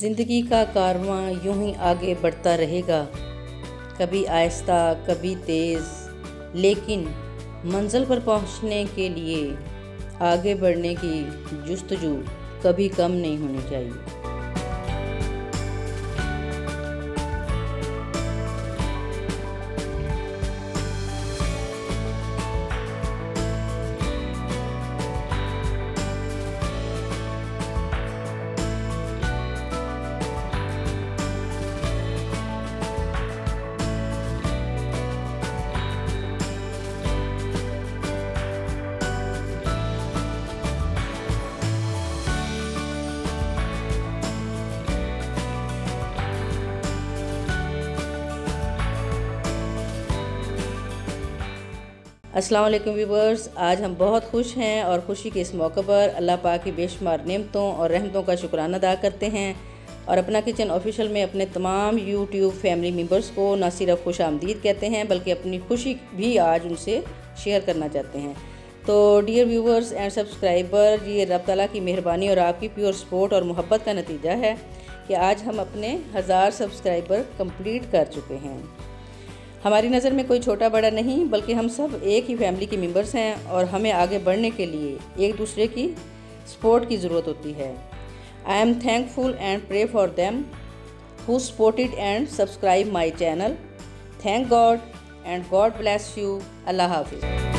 ज़िंदगी का कारवां यूं ही आगे बढ़ता रहेगा, कभी आहिस्ता कभी तेज़, लेकिन मंजिल पर पहुंचने के लिए आगे बढ़ने की जुस्तजू कभी कम नहीं होनी चाहिए। अस्सलाम वालेकुम व्यूवर्स, आज हम बहुत खुश हैं और खुशी के इस मौके पर अल्लाह पाक की बेशुमार नेमतों और रहमतों का शुक्राना अदा करते हैं और अपना किचन ऑफिशियल में अपने तमाम यूट्यूब फैमिली मेम्बर्स को ना सिर्फ खुश आमदीद कहते हैं बल्कि अपनी खुशी भी आज उनसे शेयर करना चाहते हैं। तो डियर व्यूवर्स एंड सब्सक्राइबर, ये रब ताला की मेहरबानी और आपकी प्योर सपोर्ट और मोहब्बत का नतीजा है कि आज हम अपने 1000 सब्सक्राइबर कम्प्लीट कर चुके हैं। हमारी नज़र में कोई छोटा बड़ा नहीं, बल्कि हम सब एक ही फैमिली के मेंबर्स हैं और हमें आगे बढ़ने के लिए एक दूसरे की सपोर्ट की ज़रूरत होती है। I am thankful and pray for them who supported and subscribe my channel. Thank God and God bless you. अल्लाह हाफिज़।